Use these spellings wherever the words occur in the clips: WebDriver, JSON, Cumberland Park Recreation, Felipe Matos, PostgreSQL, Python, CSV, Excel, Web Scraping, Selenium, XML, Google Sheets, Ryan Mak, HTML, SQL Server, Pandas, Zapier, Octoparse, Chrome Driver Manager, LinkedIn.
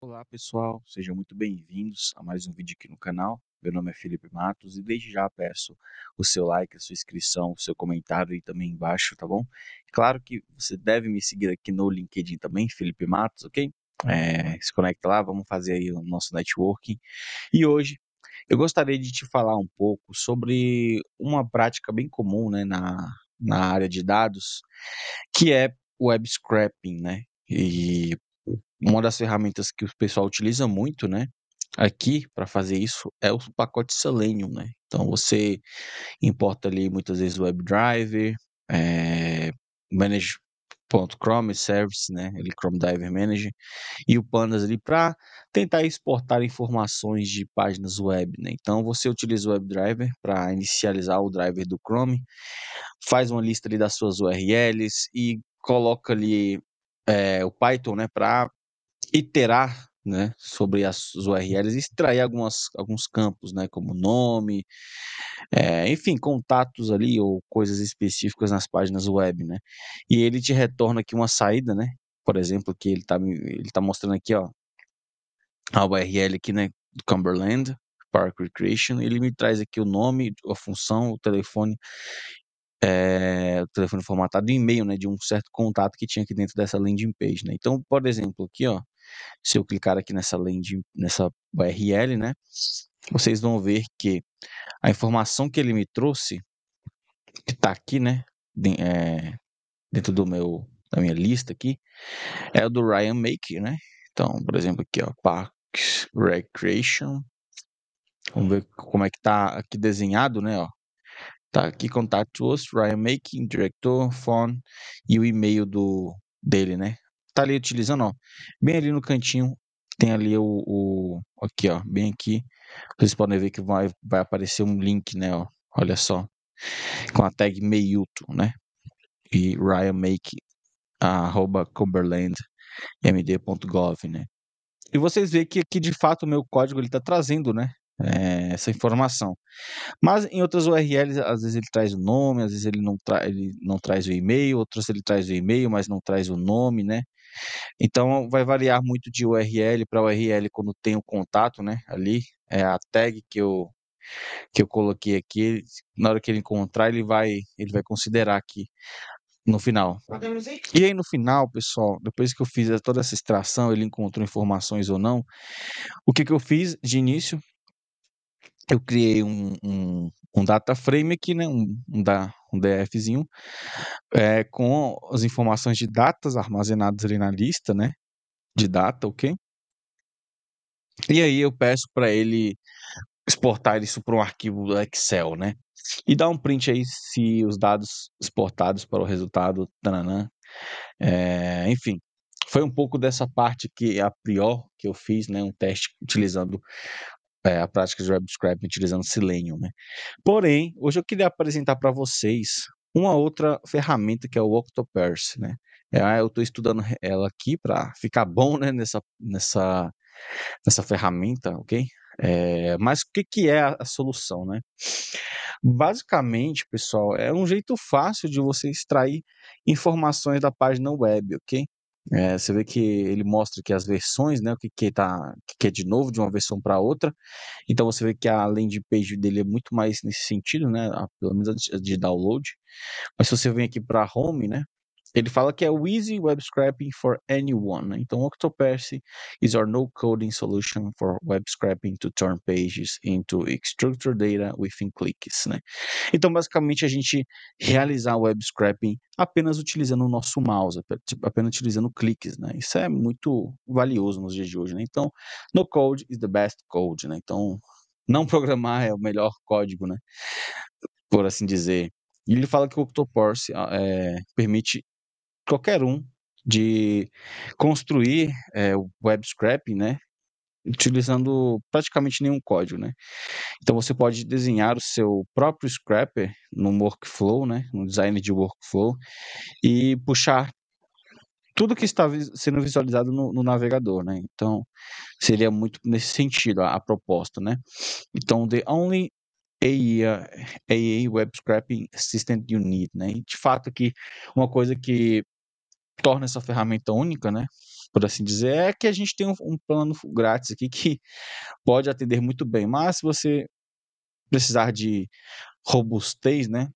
Olá pessoal, sejam muito bem-vindos a mais um vídeo aqui no canal. Meu nome é Felipe Matos e desde já peço o seu like, a sua inscrição, o seu comentário aí também embaixo, tá bom? Claro que você deve me seguir aqui no LinkedIn também, Felipe Matos, ok? Se conecta lá, vamos fazer aí o nosso networking. E hoje eu gostaria de te falar um pouco sobre uma prática bem comum, né, na área de dados, que é web scraping, né? E uma das ferramentas que o pessoal utiliza muito, né, aqui para fazer isso é o pacote Selenium, né? Então você importa ali muitas vezes o WebDriver, Manage.Chrome Service, né, ali Chrome Driver Manager e o Pandas ali para tentar exportar informações de páginas web, né? Então você utiliza o WebDriver para inicializar o driver do Chrome, faz uma lista ali das suas URLs e coloca ali o Python, né, para iterar, né, sobre as URLs e extrair alguns campos, né, como nome, enfim, contatos ali ou coisas específicas nas páginas web, né, e ele te retorna aqui uma saída, né, por exemplo, que ele tá mostrando aqui, ó, a URL aqui, né, do Cumberland Park Recreation. Ele me traz aqui o nome, a função, o telefone, o telefone formatado, e-mail, né, de um certo contato que tinha aqui dentro dessa landing page, né? Então, por exemplo, aqui, ó, se eu clicar aqui nessa URL, né, vocês vão ver que a informação que ele me trouxe, que está aqui, né, dentro da minha lista aqui, é o do Ryan Mak, né? Então, por exemplo, aqui, ó, Parks Recreation. Vamos ver como é que tá aqui desenhado, né, ó. Tá aqui, contatos, Ryan Making, diretor, phone e o e-mail dele, né? Tá ali utilizando, ó, bem ali no cantinho, tem ali aqui, ó, bem aqui, vocês podem ver que vai aparecer um link, né, ó, olha só, com a tag Meiuto, né? E Ryan Making, @ cumberlandmd.gov, né? E vocês veem que aqui, de fato, o meu código, ele tá trazendo, né, essa informação. Mas em outras URLs, às vezes ele traz o nome, às vezes ele não traz o e-mail, outras ele traz o e-mail, mas não traz o nome, né? Então vai variar muito de URL para URL quando tem o contato, né? Ali é a tag que eu coloquei aqui. Na hora que ele encontrar, ele vai considerar aqui no final. E aí no final, pessoal, depois que eu fiz toda essa extração, ele encontrou informações ou não, o que eu fiz de início? Eu criei um data frame aqui, né, um DFzinho, com as informações de datas armazenadas ali na lista, né, de data, ok? E aí eu peço para ele exportar isso para um arquivo do Excel, né? E dá um print aí se os dados exportados para o resultado, tananã, enfim. Foi um pouco dessa parte que a priori que eu fiz, né, um teste utilizando a prática de web scraping utilizando Selenium, né? Porém, hoje eu queria apresentar para vocês uma outra ferramenta que é o Octoparse, né? Eu estou estudando ela aqui para ficar bom, né, nessa ferramenta, ok? Mas o que é a solução, né? Basicamente, pessoal, é um jeito fácil de você extrair informações da página web, ok? Você vê que ele mostra aqui as versões, né, o que é de novo de uma versão para outra. Então você vê que a landing page dele é muito mais nesse sentido, né, pelo menos de download. Mas se você vem aqui para home, né, ele fala que é o Easy Web Scraping for Anyone, né? Então Octoparse is our no-coding solution for web scraping to turn pages into structured data within clicks, né? Então basicamente a gente realizar web scraping apenas utilizando o nosso mouse, apenas utilizando cliques, né? Isso é muito valioso nos dias de hoje, né? Então no code is the best code, né? Então não programar é o melhor código, né, por assim dizer. E ele fala que o Octoparse permite qualquer um de construir o web scraping, né, utilizando praticamente nenhum código, né? Então você pode desenhar o seu próprio scraper no workflow, né, no design de workflow, e puxar tudo que está sendo visualizado no navegador, né? Então seria muito nesse sentido a proposta, né? Então the only AA Web Scraping Assistant you need, né? E de fato aqui uma coisa que torna essa ferramenta única, né, por assim dizer, é que a gente tem um plano grátis aqui que pode atender muito bem, mas se você precisar de robustez, né,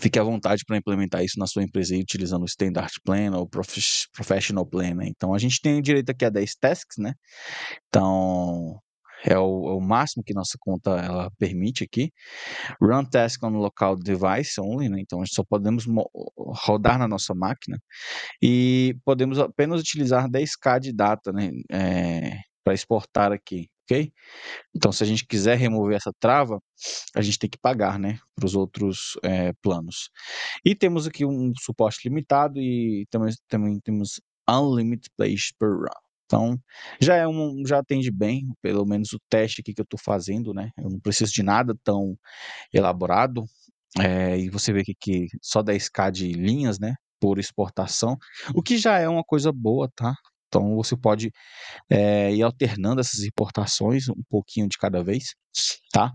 fique à vontade para implementar isso na sua empresa aí, utilizando o Standard Plan ou Professional Plan, né? Então, a gente tem direito aqui a 10 tasks, né? Então, é o máximo que nossa conta ela permite aqui. Run task on local device only, né? Então, a gente só podemos rodar na nossa máquina e podemos apenas utilizar 10K de data, né? Para exportar aqui. Okay? Então, se a gente quiser remover essa trava, a gente tem que pagar, né, para os outros planos. E temos aqui um suporte limitado e também temos Unlimited Plays per Run. Então, já atende bem, pelo menos o teste aqui que eu estou fazendo, né? Eu não preciso de nada tão elaborado. E você vê aqui que só 10K de linhas, né, por exportação, o que já é uma coisa boa, tá? Então, você pode ir alternando essas importações, um pouquinho de cada vez, tá?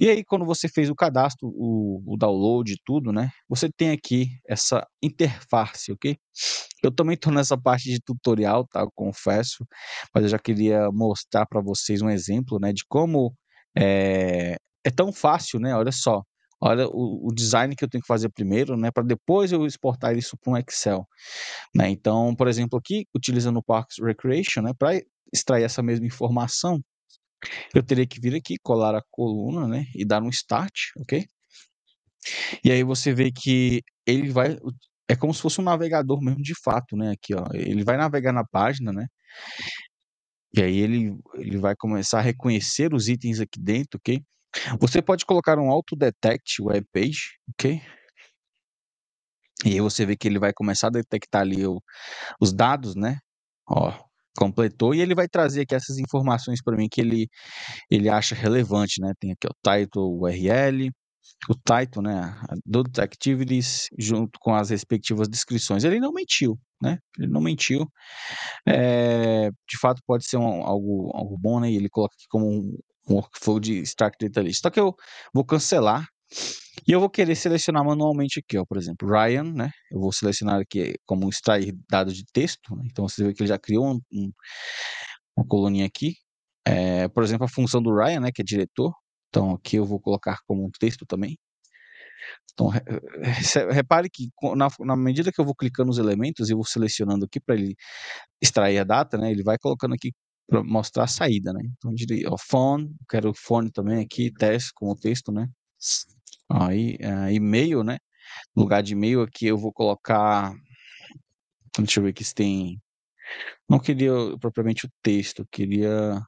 E aí, quando você fez o cadastro, o download e tudo, né? Você tem aqui essa interface, ok? Eu também estou nessa parte de tutorial, tá? Eu confesso, mas eu já queria mostrar para vocês um exemplo, né? De como é tão fácil, né? Olha só. Olha o design que eu tenho que fazer primeiro, né, para depois eu exportar isso para um Excel, né? Então, por exemplo, aqui, utilizando o Parks Recreation, né, para extrair essa mesma informação, eu teria que vir aqui, colar a coluna, né, e dar um Start, ok? E aí você vê que ele vai... É como se fosse um navegador mesmo, de fato, né? Aqui, ó, ele vai navegar na página, né? E aí ele vai começar a reconhecer os itens aqui dentro, ok? Você pode colocar um auto-detect web page, ok? E aí você vê que ele vai começar a detectar ali os dados, né? Ó, completou, e ele vai trazer aqui essas informações para mim que ele acha relevante, né? Tem aqui o title, URL, o title, né? Adult activities, junto com as respectivas descrições. Ele não mentiu, né? Ele não mentiu. De fato, pode ser algo bom, né? E ele coloca aqui como um workflow de Start Data List. Só que eu vou cancelar e eu vou querer selecionar manualmente aqui, ó, por exemplo, Ryan, né? Eu vou selecionar aqui como extrair dados de texto, né? Então, você vê que ele já criou uma coluninha aqui. Por exemplo, a função do Ryan, né, que é diretor. Então, aqui eu vou colocar como um texto também. Então, repare que na medida que eu vou clicando nos elementos e vou selecionando aqui para ele extrair a data, né, ele vai colocando aqui para mostrar a saída, né? Então, ó, phone, quero phone também aqui, teste com o texto, né? Aí, e-mail, né? No lugar de e-mail aqui eu vou colocar... Deixa eu ver aqui se tem... Não queria propriamente o texto, queria...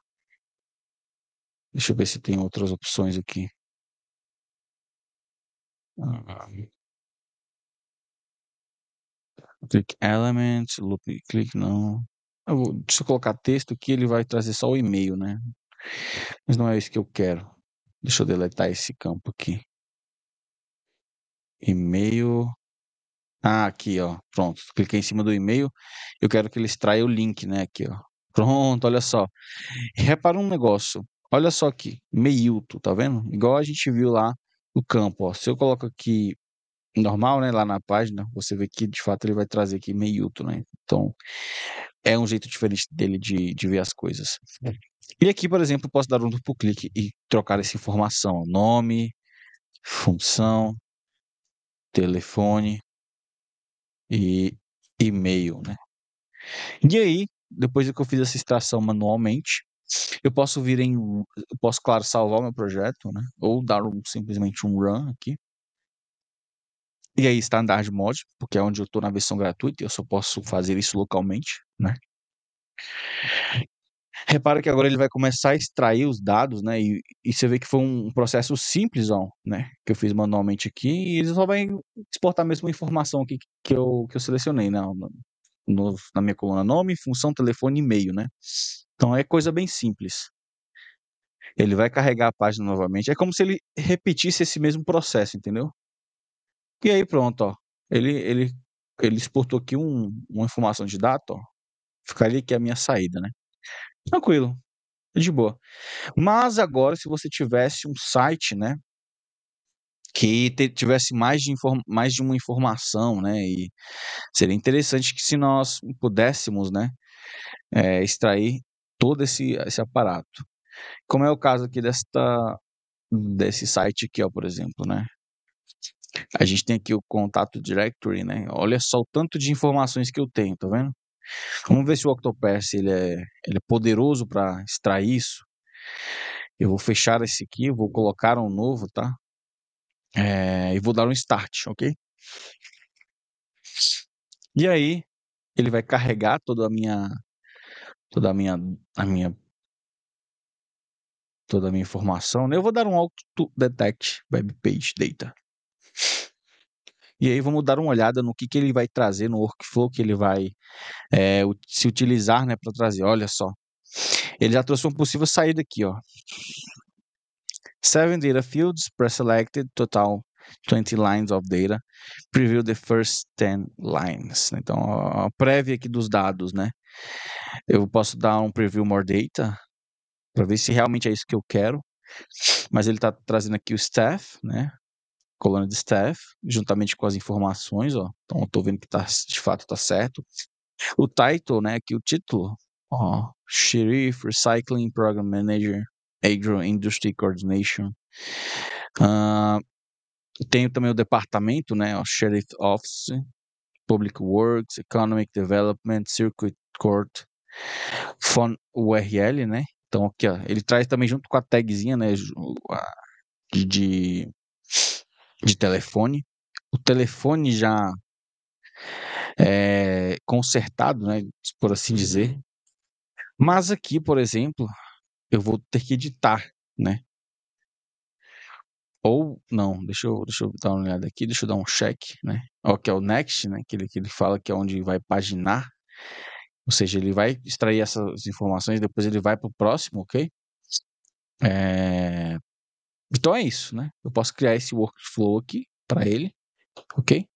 Deixa eu ver se tem outras opções aqui. Click element, loop, click, não... Deixa eu colocar texto aqui, ele vai trazer só o e-mail, né? Mas não é isso que eu quero. Deixa eu deletar esse campo aqui. E-mail. Ah, aqui, ó. Pronto. Cliquei em cima do e-mail. Eu quero que ele extraia o link, né? Aqui, ó. Pronto, olha só. Repara um negócio. Olha só aqui. Meilto, tá vendo? Igual a gente viu lá o campo, ó. Se eu coloco aqui... normal, né, lá na página, você vê que de fato ele vai trazer aqui meilto, né? Então, é um jeito diferente dele de ver as coisas. E aqui, por exemplo, eu posso dar um duplo clique e trocar essa informação, nome, função, telefone e e-mail, né? E aí, depois que eu fiz essa extração manualmente, eu posso claro, salvar o meu projeto, né? Ou dar simplesmente um run aqui. E aí, Standard Mode, porque é onde eu estou na versão gratuita, eu só posso fazer isso localmente, né? Repara que agora ele vai começar a extrair os dados, né? E você vê que foi um processo simples, ó, né? Que eu fiz manualmente aqui, e ele só vai exportar a mesma informação aqui que eu selecionei, né? Na minha coluna nome, função, telefone e e-mail, né? Então, é coisa bem simples. Ele vai carregar a página novamente. É como se ele repetisse esse mesmo processo, entendeu? E aí pronto, ó, ele exportou aqui uma informação de data, ó, ficaria aqui a minha saída, né? Tranquilo, de boa. Mas agora, se você tivesse um site, né, que tivesse mais de uma informação, né? E seria interessante que se nós pudéssemos, né, extrair todo esse aparato, como é o caso aqui desse site aqui, ó, por exemplo, né? A gente tem aqui o contato directory, né? Olha só o tanto de informações que eu tenho, tá vendo? Vamos ver se o Octoparse ele é poderoso para extrair isso. Eu vou fechar esse aqui, vou colocar um novo, tá? E vou dar um start, ok? E aí ele vai carregar toda a minha informação, né? Eu vou dar um auto to detect web page data. E aí vamos dar uma olhada no que ele vai trazer no workflow que ele vai se utilizar, né, para trazer. Olha só, ele já trouxe uma possível saída aqui, ó. 7 data fields preselected, total 20 lines of data. Preview the first 10 lines. Então, a prévia aqui dos dados, né? Eu posso dar um preview more data para ver se realmente é isso que eu quero. Mas ele está trazendo aqui o staff, né? Coluna de staff, juntamente com as informações, ó. Então, eu tô vendo que tá, de fato tá certo. O title, né, aqui o título, ó, Sheriff, Recycling Program Manager, Agro Industry Coordination. Tenho também o departamento, né, ó, Sheriff Office, Public Works, Economic Development, Circuit Court, Fun URL, né. Então, aqui, ó, ele traz também junto com a tagzinha, né, de telefone, o telefone já consertado, né, por assim dizer. Mas aqui, por exemplo, eu vou ter que editar, né? Ou não, deixa eu dar uma olhada aqui, deixa eu dar um check, né? Ó, que é o next, né? Que ele fala que é onde vai paginar, ou seja, ele vai extrair essas informações, depois ele vai para o próximo, ok? Então é isso, né? Eu posso criar esse workflow aqui para ele, ok?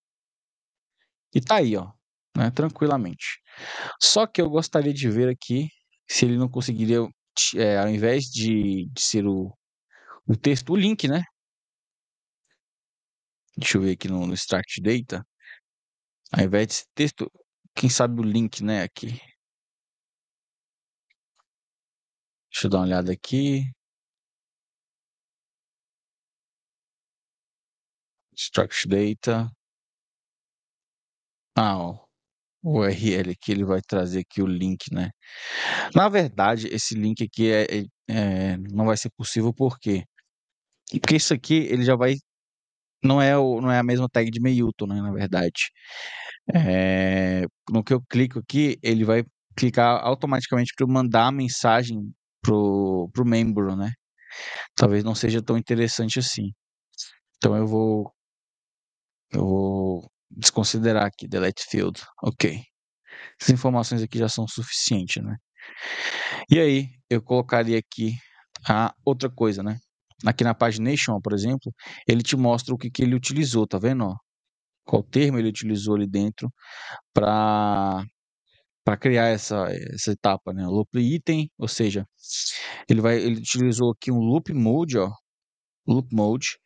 E tá aí, ó, né? Tranquilamente. Só que eu gostaria de ver aqui se ele não conseguiria, ao invés de ser o texto, o link, né? Deixa eu ver aqui no Extract Data. Ao invés desse texto, quem sabe o link, né? Aqui. Deixa eu dar uma olhada aqui. Struct data. Ó, o URL aqui, ele vai trazer aqui o link, né? Na verdade, esse link aqui não vai ser possível, por quê? Porque isso aqui, ele já vai... Não é a mesma tag de Meilton, né? Na verdade. No que eu clico aqui, ele vai clicar automaticamente para eu mandar a mensagem pro membro, né? Talvez não seja tão interessante assim. Então, eu vou desconsiderar aqui, delete field, ok. Essas informações aqui já são suficientes, né? E aí, eu colocaria aqui a outra coisa, né? Aqui na pagination, ó, por exemplo, ele te mostra o que ele utilizou, tá vendo? Ó? Qual termo ele utilizou ali dentro para criar essa etapa, né? O loop item, ou seja, ele utilizou aqui um loop mode, ó. Loop mode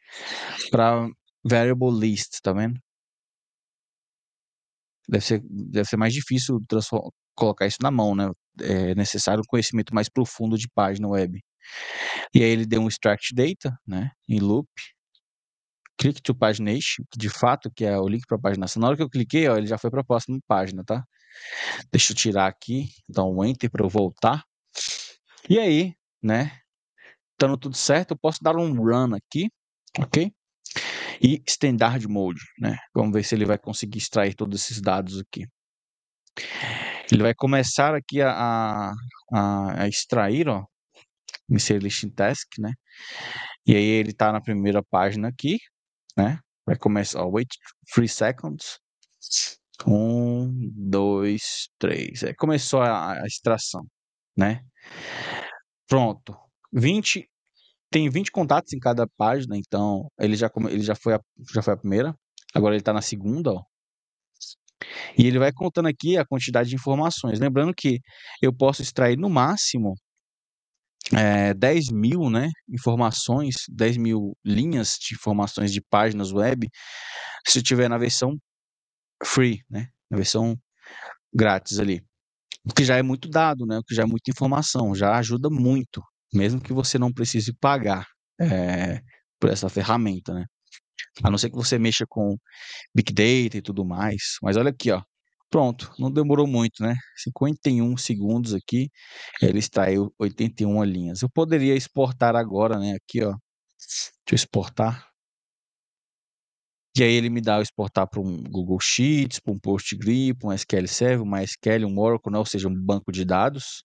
para variable list, tá vendo? Deve ser mais difícil colocar isso na mão, né? É necessário um conhecimento mais profundo de página web. E aí ele deu um extract data, né? Em loop. Click to pagination, que de fato que é o link para paginação. Na hora que eu cliquei, ó, ele já foi para a próxima página, tá? Deixa eu tirar aqui, dar um enter para eu voltar. E aí, né? Estando tudo certo, eu posso dar um run aqui, ok? E standard mode, né? Vamos ver se ele vai conseguir extrair todos esses dados aqui. Ele vai começar aqui a extrair, ó, insert listing task, né? E aí ele tá na primeira página aqui, né? Vai começar, ó, wait 3 seconds. 1, 2, 3. Aí começou a extração, né? Pronto. 20 contatos em cada página, então ele já foi a primeira, agora ele está na segunda, ó. E ele vai contando aqui a quantidade de informações, lembrando que eu posso extrair no máximo 10 mil, né, informações, 10 mil linhas de informações de páginas web, se tiver na versão free, né, na versão grátis ali. O que já é muito dado, né, o que já é muita informação, já ajuda muito, mesmo que você não precise pagar por essa ferramenta, né. A não ser que você mexa com Big Data e tudo mais. Mas olha aqui, ó. Pronto, não demorou muito, né? 51 segundos aqui. Ele extraiu 81 linhas. Eu poderia exportar agora, né? Aqui, ó. Deixa eu exportar. E aí ele me dá exportar para um Google Sheets, para um PostgreSQL, para um SQL Server, uma SQL, um Oracle, né? Ou seja, um banco de dados.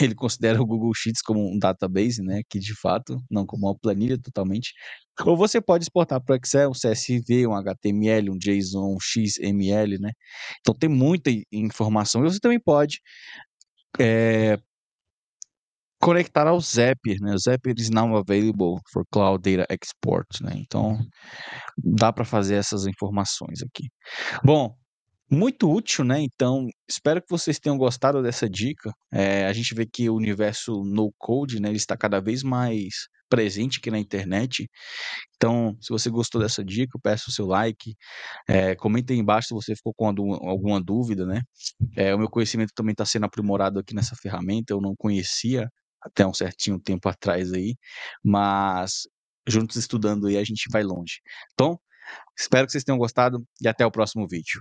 Ele considera o Google Sheets como um database, né? Que de fato, não como uma planilha totalmente. Ou você pode exportar para o Excel, um CSV, um HTML, um JSON, um XML, né? Então tem muita informação. E você também pode conectar ao Zapier, né? O Zapier is now available for Cloud Data Export, né? Então dá para fazer essas informações aqui. Bom, muito útil, né? Então, espero que vocês tenham gostado dessa dica. A gente vê que o universo no-code, né, ele está cada vez mais presente aqui na internet. Então, se você gostou dessa dica, eu peço o seu like. Comenta aí embaixo se você ficou com alguma dúvida, né? O meu conhecimento também está sendo aprimorado aqui nessa ferramenta. Eu não conhecia até um certinho tempo atrás aí, mas juntos estudando aí a gente vai longe. Então, espero que vocês tenham gostado e até o próximo vídeo.